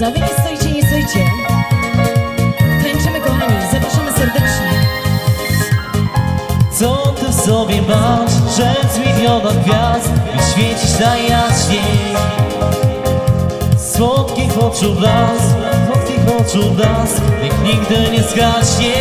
razu, a wy nie stoicie, nie stoicie. Tańczymy, kochani, zapraszamy serdecznie. Co ty w sobie masz, że z miliona gwiazd i świecisz najjaśniej? Słodkich oczu blask, słodkich oczu blask, niech nigdy nie zgaśnie.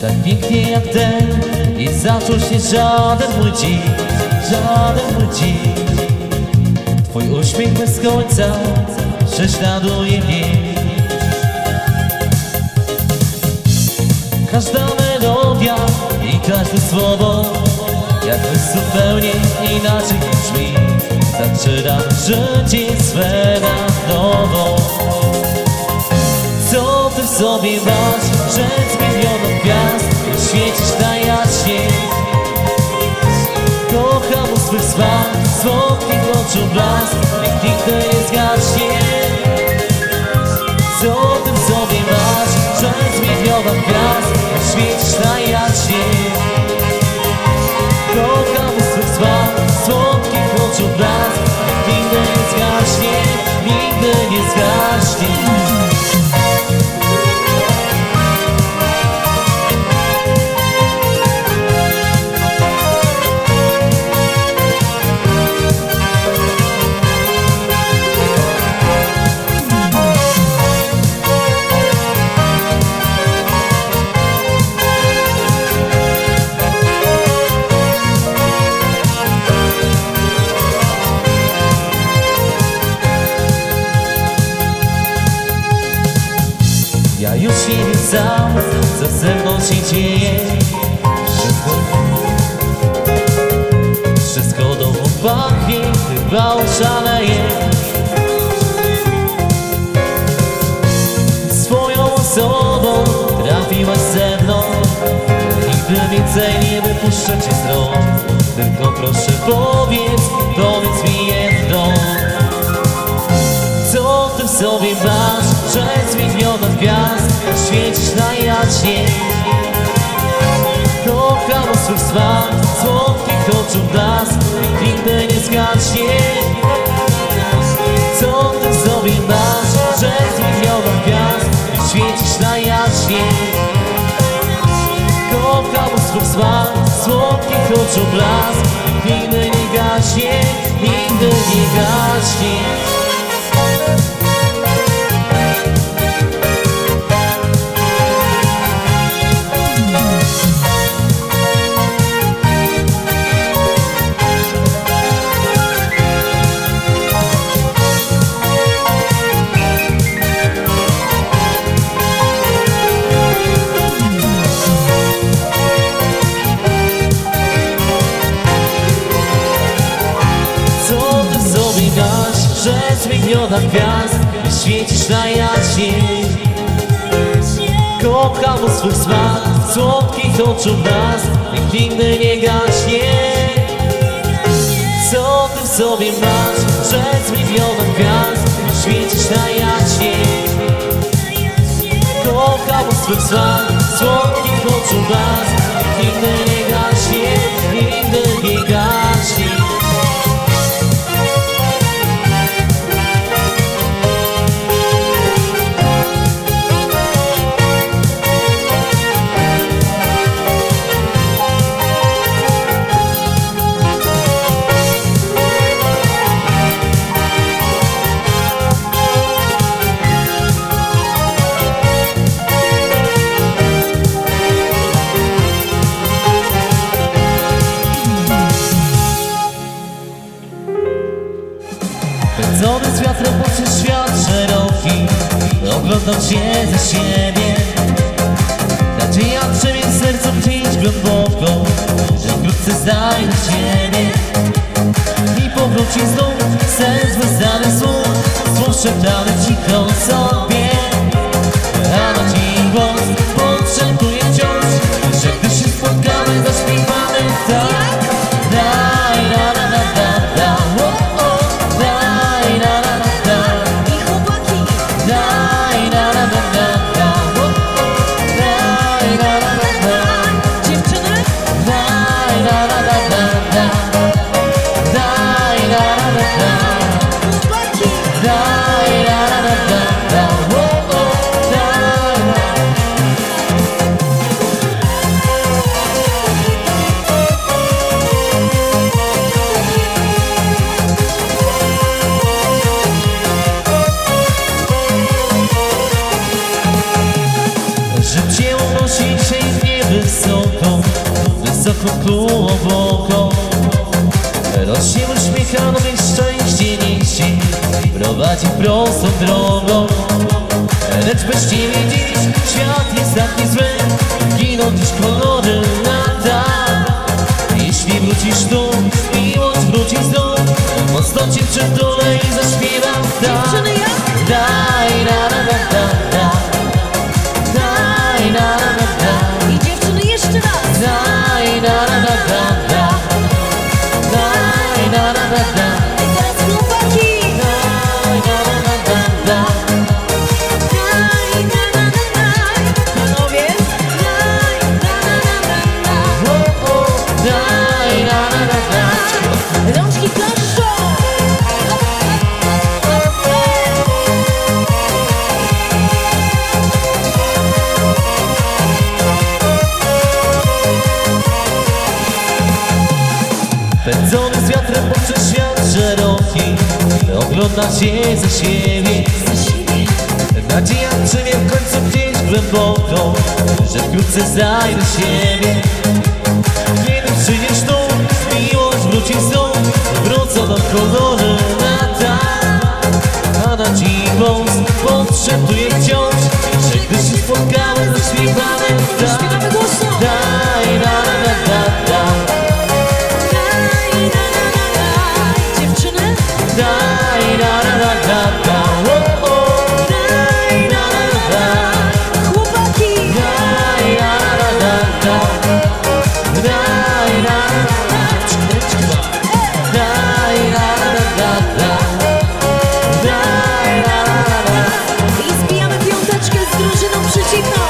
Tak pięknie jak ten nie zaczął się żaden mój dzień. Twój uśmiech bez końca prześladuje mnie. Każda melodia i każde słowo jakby zupełnie inaczej brzmi. Zaczynam życie swe na nowo. Co ty w sobie masz, że z milionów gwiazd świecisz najjaśniej? Kocham u swych smak, słodkich oczu blask, niech nigdy nie zgaśnie. Co ty w sobie masz, że z milionów gwiazd świecisz najjaśniej? Kocham u swych smak, słodkich oczu blask, niech nigdy nie zgaśnie, nigdy nie zgaśnie. Ja już nie wiem sam, co ze mną się dzieje. Wszystko domu pachnie, chyba oszaleję. Swoją osobą trafiłaś ze mną, nigdy więcej nie wypuszczę cię z rąk. Tylko proszę powiedz mi jedno. Co ty w sobie masz, że z milionów gwiazd świecisz najjaśniej? Kocham u swych smak, słodkich oczu blask, niech nigdy nie zgaśnie. Co ty w sobie masz, że z milionów gwiazd świecisz najjaśniej? Kocham u swych smak, słodkich oczu blask, niech nigdy nie gaśnie, nigdy nie gaśnie. Przez miliona gwiazd świecisz najjaśniej. Kocham u swych smak, słodkich oczu blask, niech nigdy nie gaśnie. Co ty w sobie masz, przez miliona gwiazd świecisz najjaśniej. Kocham u swych smak, słodkich oczu blask, niech nigdy nie gaśnie, nigdy nie gaśnie. Bez wiatru poczuć świat szeroki, oglądam się ze siebie. Nadzieja przemień sercu gdzieś głęboko, że wkrótce znajdę ciebie. I powróci znów sens bez danych słów. Szeptane cicho sobie, a na dzień głos potrzebuje wciąż, że gdy się spotkamy, zaśpiewamy tak. Daj na na da da, daj na na da i chłopaki. Daj na na da da, daj na na da dziewczyny. Daj na na da da, daj na na da. Życie unosi się nie wysoko, wysoko głęboko. Los się uśmiecha nowych szczęście niesie, prowadzi prostą drogą. Lecz bez ciebie dziś świat jest taki zły, giną dziś kolory lata. Jeśli wrócisz tu, miłość wróci znów, mocno cię przytulę i zaśpiewam tak. Daj na da da da, daj na da da. I dziewczyny jeszcze raz. Daj na da da da, daj na da da da. Pędzony z wiatrem poprzez świat szeroki, ogląda się za siebie. Nadzieja drzemie w końcu gdzieś głęboko, że wkrótce znajdę siebie. Kiedy przyjdziesz tu, miłość wróci znów, wrócą do kolory lata. A na dziwą podszeptuje wciąż, że gdy się spotkamy, zaśpiewamy tak. Daj na da da da, daj na da da da, oh oh, daj na da da, chłopaki, daj na da da da, daj na da da, daj na da. I zbijamy piąteczkę z drużyną przeciwną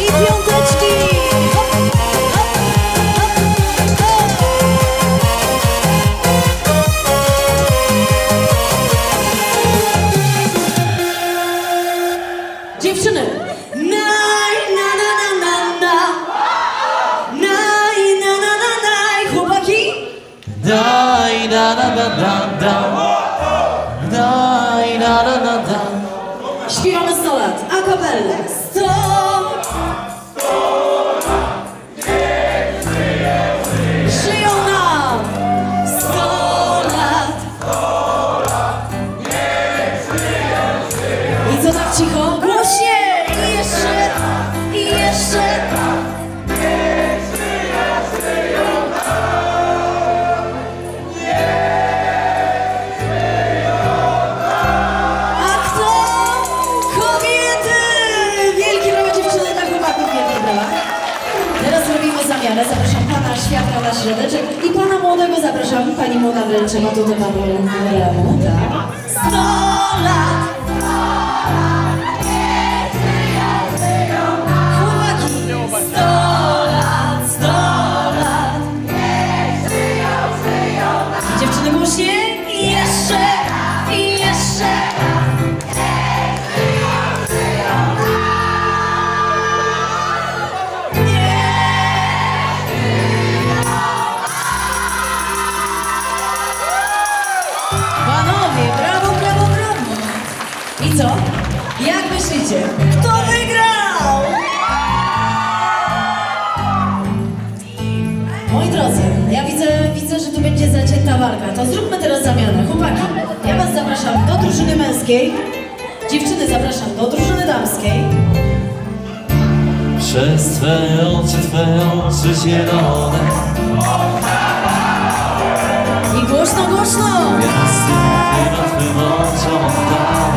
i piąteczki. Daj na na na na na, daj na na na na. Śpiewamy 100 lat, a kapella. 100 lat, niech żyją nam. 100 lat, niech żyją. I co tak cicho? Głośniej! I jeszcze, i jeszcze. Zapraszam pana Światła na środeczek i pana młodego zapraszam. Pani młoda wręczy ma tutaj panu Leonu. 100 lat! Co? Jak myślicie? Kto wygrał? Moi drodzy, ja widzę, że tu będzie zacięta walka. To zróbmy teraz zamianę. Chłopaki, ja was zapraszam do drużyny męskiej. Dziewczyny zapraszam do drużyny damskiej. Przez twe oczy zielone. I głośno, gwiazdy na twym oczom.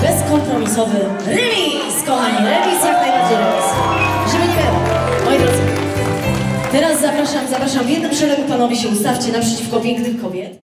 Bezkompromisowy remis, kochani, remis, jak najbardziej remis. Żeby nie było. Moi drodzy, teraz zapraszam w jednym szeregu panowie się ustawcie naprzeciwko pięknych kobiet.